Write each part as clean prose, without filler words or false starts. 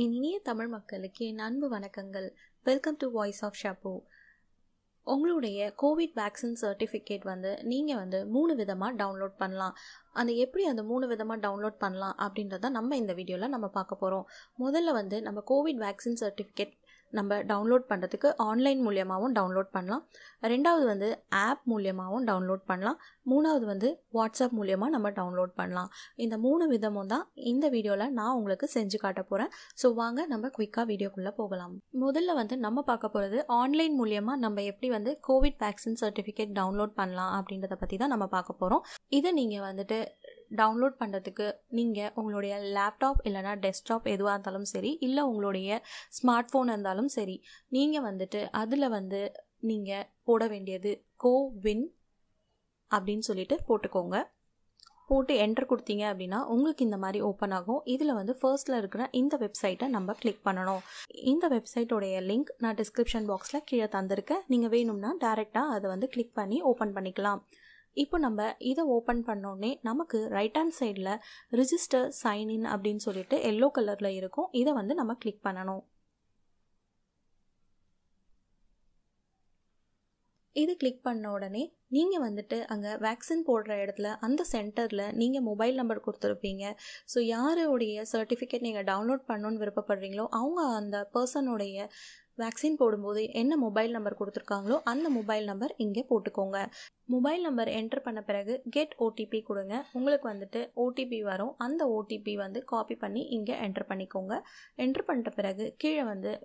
என் இனிய தமிழ் மக்களுக்கு என் அன்பு வணக்கங்கள். Welcome to voice of Shappu. உங்களுடைய கோவிட் வேக்சின் சர்டிஃபிகேட் நீங்கள் 3 விதமாக டவுன்லோட் பண்ணலாம். எப்படி அந்த 3 விதமாக டவுன்லோட் பண்ணலாம் அப்படின்றத நம்ம இந்த வீடியோவில் நம்ம பார்க்க போகிறோம். முதல்ல நம்ம கோவிட் வேக்சின் சர்டிஃபிகேட் நம்ம டவுன்லோட் பண்ணுறதுக்கு ஆன்லைன் மூலியமாகவும் டவுன்லோட் பண்ணலாம். ரெண்டாவது ஆப் மூலியமாகவும் டவுன்லோட் பண்ணலாம். மூணாவது வாட்ஸ்அப் மூலியமாக நம்ம டவுன்லோட் பண்ணலாம். இந்த 3 விதமும் தான் இந்த வீடியோவில் நான் உங்களுக்கு செஞ்சு காட்ட போகிறேன். ஸோ வாங்க நம்ம குயிக்காக வீடியோக்குள்ளே போகலாம். முதல்ல நம்ம பார்க்க போகிறது ஆன்லைன் மூலியமாக நம்ம எப்படி கோவிட் வேக்சின் சர்டிஃபிகேட் டவுன்லோட் பண்ணலாம் அப்படின்றத பற்றி தான் நம்ம பார்க்க போகிறோம். இதை நீங்கள் டவுன்லோட் பண்ணுறதுக்கு நீங்கள் உங்களுடைய லேப்டாப் இல்லைனா டெஸ்க்டாப் எதுவாக இருந்தாலும் சரி, இல்லை உங்களுடைய ஸ்மார்ட் ஃபோன் இருந்தாலும் சரி, நீங்கள் அதில் நீங்கள் போட வேண்டியது கோவின் அப்படின்னு சொல்லிட்டு போட்டுக்கோங்க. போட்டு என்டர் கொடுத்தீங்க அப்படின்னா உங்களுக்கு இந்த மாதிரி ஓப்பன் ஆகும். இதில் ஃபர்ஸ்ட்டில் இருக்கிற இந்த வெப்சைட்டை நம்ம கிளிக் பண்ணணும். இந்த வெப்சைட்டோடைய லிங்க் நான் டிஸ்கிரிப்ஷன் பாக்ஸில் கீழே தந்திருக்கேன். நீங்கள் வேணும்னா டேரெக்டாக அதை கிளிக் பண்ணி ஓப்பன் பண்ணிக்கலாம். இப்போ நம்ம இதை ஓப்பன் பண்ணோடனே நமக்கு ரைட் ஹேண்ட் சைடில் ரிஜிஸ்டர் சைன்இன் அப்படின்னு சொல்லிட்டு எல்லோ கலரில் இருக்கும். இதை நம்ம கிளிக் பண்ணணும். இது கிளிக் பண்ண உடனே நீங்கள் அங்கே வேக்சின் போடுற இடத்துல அந்த சென்டரில் நீங்கள் மொபைல் நம்பர் கொடுத்துருப்பீங்க. ஸோ யாருடைய சர்டிஃபிகேட் நீங்கள் டவுன்லோட் பண்ணணுன்னு விருப்பப்படுறீங்களோ அவங்க அந்த பர்சனுடைய வேக்சின் போடும்போது என்ன மொபைல் நம்பர் கொடுத்துருக்காங்களோ அந்த மொபைல் நம்பர் இங்கே போட்டுக்கோங்க. மொபைல் நம்பர் என்டர் பண்ண பிறகு கெட் ஓடிபி கொடுங்க. உங்களுக்கு ஓடிபி வரும். அந்த ஓடிபி காப்பி பண்ணி இங்கே என்டர் பண்ணிக்கோங்க. என்டர் பண்ணிட்ட பிறகு கீழே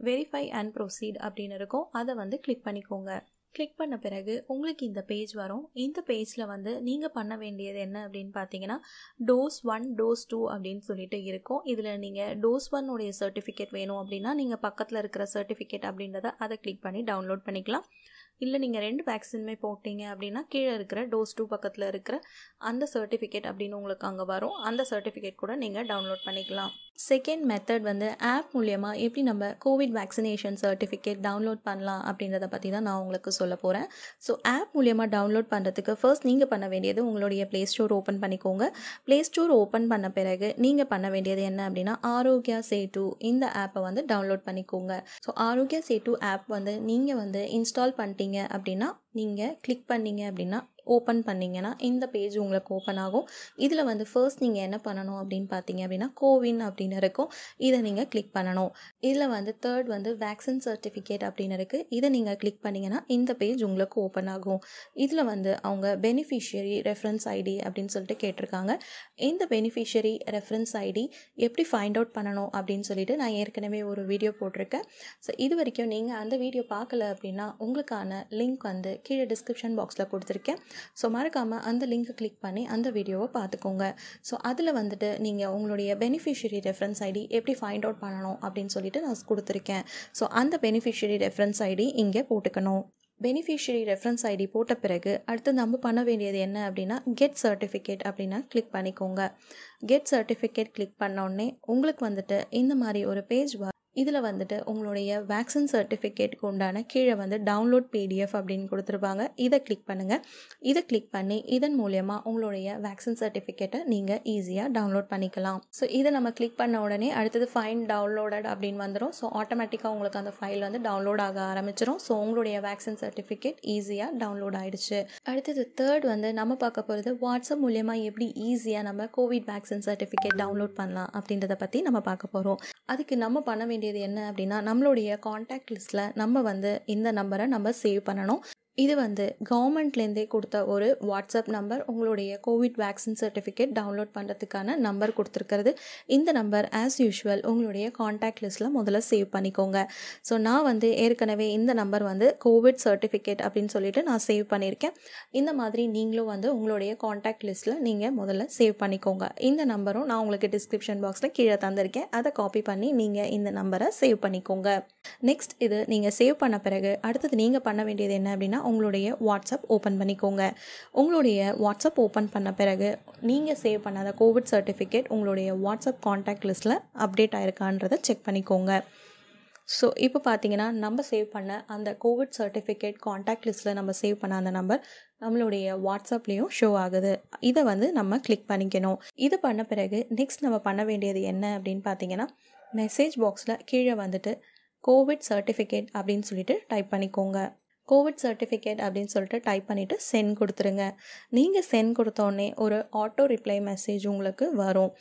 வெரிஃபை அண்ட் ப்ரொசீட் அப்படின்னு இருக்கும். அதை கிளிக் பண்ணிக்கோங்க. கிளிக் பண்ண பிறகு உங்களுக்கு இந்த பேஜ் வரும். இந்த பேஜில் நீங்கள் பண்ண வேண்டியது என்ன அப்படின்னு பார்த்தீங்கன்னா dose 1, dose 2 அப்படின்னு சொல்லிட்டு இருக்கும். இதில் நீங்கள் dose 1 சர்டிஃபிகேட் வேணும் அப்படின்னா நீங்கள் பக்கத்தில் இருக்கிற சர்டிஃபிகேட் அப்படின்றத அதை கிளிக் பண்ணி டவுன்லோட் பண்ணிக்கலாம். இல்லை நீங்கள் 2 வேக்சினுமே போட்டீங்க அப்படின்னா கீழே இருக்கிற dose 2 பக்கத்தில் இருக்கிற அந்த சர்டிஃபிகேட் அப்படின்னு உங்களுக்கு அங்கே வரும். அந்த சர்டிஃபிகேட் கூட நீங்கள் டவுன்லோட் பண்ணிக்கலாம். செகண்ட் மெத்தட் ஆப் மூலியமாக எப்படி நம்ம கோவிட் வேக்சினேஷன் சர்டிஃபிகேட் டவுன்லோட் பண்ணலாம் அப்படின்றத பற்றி தான் நான் உங்களுக்கு சொல்ல போகிறேன். ஸோ ஆப் மூலியமாக டவுன்லோட் பண்ணுறதுக்கு ஃபர்ஸ்ட் நீங்கள் பண்ண வேண்டியது உங்களுடைய ப்ளே ஸ்டோர் ஓப்பன் பண்ணிக்கோங்க. ப்ளே ஸ்டோர் ஓப்பன் பண்ண பிறகு நீங்கள் பண்ண வேண்டியது என்ன அப்படின்னா ஆரோக்கியா சேட்டு இந்த ஆப்பை டவுன்லோட் பண்ணிக்கோங்க. ஸோ ஆரோக்கியா சேட்டு ஆப் நீங்கள் இன்ஸ்டால் பண்ணிட்டு அப்படின்னா நீங்கள் கிளிக் பண்ணீங்க அப்படின்னா ஓப்பன் பண்ணிங்கன்னா இந்த பேஜ் உங்களுக்கு ஓப்பன் ஆகும். இதில் ஃபர்ஸ்ட் நீங்கள் என்ன பண்ணணும் அப்படின்னு பார்த்தீங்க அப்படின்னா கோவின் அப்படின்னு இருக்கும். இதை நீங்கள் கிளிக் பண்ணணும். இதில் தேர்ட் வேக்சின் சர்டிஃபிகேட் அப்படின்னு இருக்குது. இதை நீங்கள் கிளிக் பண்ணிங்கன்னா இந்த பேஜ் உங்களுக்கு ஓப்பன் ஆகும். இதில் அவங்க பெனிஃபிஷியரி ரெஃபரன்ஸ் ஐடி அப்படின்னு சொல்லிட்டு கேட்டிருக்காங்க. இந்த பெனிஃபிஷியரி ரெஃபரன்ஸ் ஐடி எப்படி ஃபைண்ட் அவுட் பண்ணணும் அப்படின்னு சொல்லிட்டு நான் ஏற்கனவே ஒரு வீடியோ போட்டிருக்கேன். ஸோ இது வரைக்கும் நீங்கள் அந்த வீடியோ பார்க்கல அப்படின்னா உங்களுக்கான லிங்க் கீழே டிஸ்கிரிப்ஷன் பாக்ஸில் கொடுத்துருக்கேன். ஸோ மறக்காமல் அந்த லிங்க்கை கிளிக் பண்ணி அந்த வீடியோவை பார்த்துக்கோங்க. ஸோ அதில் நீங்கள் உங்களுடைய பெனிஃபிஷியரி ரெஃபரன்ஸ் ஐடி எப்படி ஃபைண்ட் அவுட் பண்ணணும் அப்படின்னு சொல்லிட்டு நான் கொடுத்துருக்கேன். ஸோ அந்த பெனிஃபிஷியரி ரெஃபரன்ஸ் ஐடி இங்கே போட்டுக்கணும். பெனிஃபிஷியரி ரெஃபரன்ஸ் ஐடி போட்ட பிறகு அடுத்து நம்ம பண்ண வேண்டியது என்ன அப்படின்னா கெட் சர்டிஃபிகேட் அப்படின்னா கிளிக் பண்ணிக்கோங்க. கெட் சர்டிஃபிகேட் கிளிக் பண்ணோடனே உங்களுக்கு இந்த மாதிரி ஒரு பேஜ் வரும். இதில் உங்களுடைய வேக்சின் சர்டிஃபிகேட்டுக்கு உண்டான கீழே டவுன்லோட் பிடிஎஃப் அப்படின்னு கொடுத்துருப்பாங்க. இதை கிளிக் பண்ணுங்கள். இதை கிளிக் பண்ணி இதன் மூலியமாக உங்களுடைய வேக்சின் சர்டிஃபிகேட்டை நீங்கள் ஈஸியாக டவுன்லோட் பண்ணிக்கலாம். ஸோ இதை நம்ம கிளிக் பண்ண உடனே அடுத்தது ஃபைன் டவுன்லோடட் அப்படின்னு வந்துடும். ஸோ ஆட்டோமேட்டிக்காக உங்களுக்கு அந்த ஃபைல் டவுன்லோட் ஆக ஆரம்பிச்சிடும். ஸோ உங்களுடைய வேக்சின் சர்டிஃபிகேட் ஈஸியாக டவுன்லோட் ஆகிடுச்சு. அடுத்தது தேர்ட் நம்ம பார்க்க போகிறது வாட்ஸ்அப் மூலியமாக எப்படி ஈஸியாக நம்ம கோவிட் வேக்சின் சர்டிஃபிகேட் டவுன்லோட் பண்ணலாம் அப்படின்றத பற்றி நம்ம பார்க்க போகிறோம். அதுக்கு நம்ம பண்ண வேண்டிய இது என்ன அப்படின்னா நம்மளுடைய கான்டாக்ட் லிஸ்ட்ல நம்ம இந்த நம்பரை நம்ம சேவ் பண்ணணும். இது கவர்மெண்ட்லேருந்தே கொடுத்த ஒரு வாட்ஸ்அப் நம்பர். உங்களுடைய கோவிட் வேக்சின் சர்டிஃபிகேட் டவுன்லோட் பண்ணுறதுக்கான நம்பர் கொடுத்துருக்கிறது. இந்த நம்பர் ஆஸ் யூஷுவல் உங்களுடைய கான்டாக்ட் லிஸ்ட்டில் முதல்ல சேவ் பண்ணிக்கோங்க. ஸோ நான் ஏற்கனவே இந்த நம்பர் கோவிட் சர்டிஃபிகேட் அப்படின்னு சொல்லிட்டு நான் சேவ் பண்ணியிருக்கேன். இந்த மாதிரி நீங்களும் உங்களுடைய கான்டாக்ட் லிஸ்ட்டில் நீங்கள் முதல்ல சேவ் பண்ணிக்கோங்க. இந்த நம்பரும் நான் உங்களுக்கு டிஸ்கிரிப்ஷன் பாக்ஸில் கீழே தந்திருக்கேன். அதை காப்பி பண்ணி நீங்கள் இந்த நம்பரை சேவ் பண்ணிக்கோங்க. நெக்ஸ்ட் இது நீங்கள் சேவ் பண்ண பிறகு அடுத்தது நீங்கள் பண்ண வேண்டியது என்ன அப்படின்னா உங்களுடைய வாட்ஸ்அப் ஓப்பன் பண்ணிக்கோங்க. உங்களுடைய வாட்ஸ்அப் ஓப்பன் பண்ண பிறகு நீங்கள் சேவ் பண்ணாத கோவிட் சர்டிஃபிகேட் உங்களுடைய வாட்ஸ்அப் கான்டாக்ட் லிஸ்ட்டில் அப்டேட் ஆகிருக்கான்றதை செக் பண்ணிக்கோங்க. ஸோ இப்போ பார்த்தீங்கன்னா நம்ம சேவ் பண்ண அந்த கோவிட் சர்டிஃபிகேட் கான்டாக்ட் லிஸ்ட்டில் நம்ம சேவ் பண்ண அந்த நம்பர் நம்மளுடைய வாட்ஸ்அப்லேயும் ஷோ ஆகுது. இதை நம்ம கிளிக் பண்ணிக்கணும். இதை பண்ண பிறகு நெக்ஸ்ட் நம்ம பண்ண வேண்டியது என்ன அப்படின்னு பார்த்தீங்கன்னா மெசேஜ் பாக்ஸில் கீழே வந்துட்டு கோவிட் சர்டிஃபிகேட் அப்படின்னு சொல்லிட்டு டைப் பண்ணிக்கோங்க. கோவிட் சர்டிஃபிகேட் அப்படின்னு சொல்லிட்டு டைப் பண்ணிவிட்டு சென்ட் கொடுத்துருங்க. நீங்கள் சென்ட் கொடுத்தோடனே ஒரு ஆட்டோ ரிப்ளை மெசேஜ் உங்களுக்கு வரும்.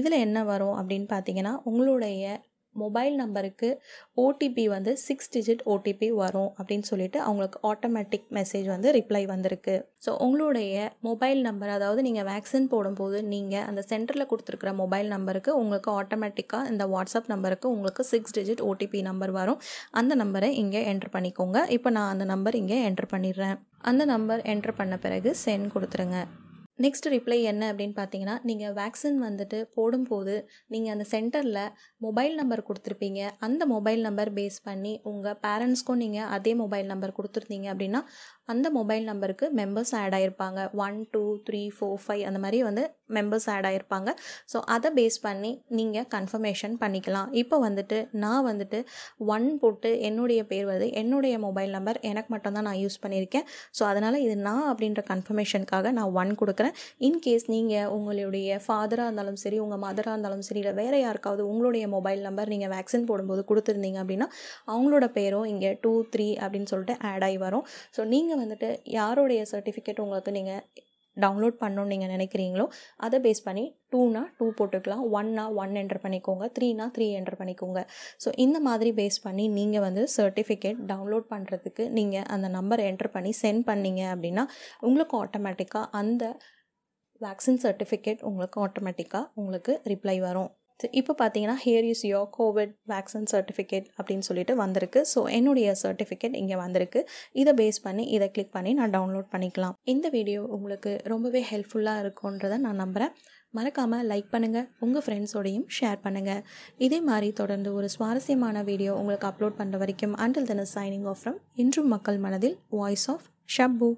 இதில் என்ன வரும் அப்படின்னு பார்த்தீங்கன்னா, உங்களுடைய மொபைல் நம்பருக்கு ஓடிபி வந்து 6 digit ஓடிபி வரும் அப்படின்னு சொல்லிட்டு அவங்களுக்கு ஆட்டோமேட்டிக் மெசேஜ் வந்து ரிப்ளை வந்திருக்கு. ஸோ உங்களுடைய மொபைல் நம்பர், அதாவது நீங்கள் வேக்சின் போடும்போது நீங்கள் அந்த சென்டரில் கொடுத்துருக்குற மொபைல் நம்பருக்கு உங்களுக்கு ஆட்டோமேட்டிக்காக இந்த வாட்ஸ்அப் நம்பருக்கு உங்களுக்கு 6 digit ஓடிபி நம்பர் வரும். அந்த நம்பரை இங்கே என்ட்ரு பண்ணிக்கோங்க. இப்போ நான் அந்த நம்பர் இங்கே என்ட்ரு பண்ணிடுறேன். அந்த நம்பர் என்ட்ரு பண்ண பிறகு சென்ட் கொடுத்துருங்க. நெக்ஸ்ட் ரிப்ளை என்ன அப்படின்னு பார்த்தீங்கன்னா, நீங்கள் வேக்சின் வந்துட்டு போடும்போது நீங்கள் அந்த சென்டரில் மொபைல் நம்பர் கொடுத்துருப்பீங்க. அந்த மொபைல் நம்பர் பேஸ் பண்ணி உங்கள் பேரண்ட்ஸ்க்கும் நீங்கள் அதே மொபைல் நம்பர் கொடுத்துருந்தீங்க அப்படின்னா அந்த மொபைல் நம்பருக்கு மெம்பர்ஸ் ஆட் ஆகிருப்பாங்க. 1 2 3 4 5 அந்த மாதிரி வந்து மெம்பர்ஸ் ஆட் ஆகிருப்பாங்க. ஸோ அதை பேஸ் பண்ணி நீங்கள் கன்ஃபர்மேஷன் பண்ணிக்கலாம். இப்போ வந்துட்டு நான் வந்துட்டு 1 போட்டு என்னுடைய பேர் வருது. என்னுடைய மொபைல் நம்பர் எனக்கு மட்டும்தான் நான் யூஸ் பண்ணியிருக்கேன். ஸோ அதனால் இது நான் அப்படின்ற கன்ஃபர்மேஷனுக்காக நான் 1 கொடுக்குறேன். இன்கேஸ் நீங்கள் உங்களுடைய ஃபாதராக இருந்தாலும் சரி, உங்கள் மதராக இருந்தாலும் சரி, இல்லை வேறு யாருக்காவது உங்களுடைய மொபைல் நம்பர் நீங்கள் வேக்சின் போடும்போது கொடுத்துருந்தீங்க அப்படின்னா அவங்களோட பேரும் இங்கே 2 3 அப்படின்னு சொல்லிட்டு ஆட் ஆகி வரும். ஸோ நீங்கள் வந்துட்டு யாருடைய சர்டிஃபிகேட் உங்களுக்கு நீங்கள் டவுன்லோட் பண்ணணும்னு நீங்கள் நினைக்கிறீங்களோ அதை பேஸ் பண்ணி 2 னா 2 போட்டுக்கலாம், 1 னா 1 என்ட்ரு பண்ணிக்கோங்க, 3 னா 3 என்ட்ரு பண்ணிக்கோங்க. ஸோ இந்த மாதிரி பேஸ் பண்ணி நீங்கள் வந்து சர்டிஃபிகேட் டவுன்லோட் பண்ணுறதுக்கு நீங்கள் அந்த நம்பரை என்ட்ரு பண்ணி சென்ட் பண்ணிங்க அப்படின்னா உங்களுக்கு ஆட்டோமேட்டிக்காக அந்த வேக்சின் சர்டிஃபிகேட் உங்களுக்கு ரிப்ளை வரும். இப்போ பார்த்தீங்கன்னா here is your covid vaccine certificate அப்படின்னு சொல்லிட்டு வந்திருக்கு. ஸோ என்னுடைய சர்டிஃபிகேட் இங்கே வந்திருக்கு. இதை பேஸ் பண்ணி இதை கிளிக் பண்ணி நான் டவுன்லோட் பண்ணிக்கலாம். இந்த வீடியோ உங்களுக்கு ரொம்பவே ஹெல்ப்ஃபுல்லாக இருக்குன்றதை நான் நம்புகிறேன். மறக்காமல் லைக் பண்ணுங்கள், உங்கள் ஃப்ரெண்ட்ஸோடையும் ஷேர் பண்ணுங்கள். இதே மாதிரி தொடர்ந்து ஒரு சுவாரஸ்யமான வீடியோ உங்களுக்கு அப்லோட் பண்ணுற வரைக்கும் until then signing off from இன்றும் மக்கள் மனதில் வாய்ஸ் ஆஃப் ஷப்பு.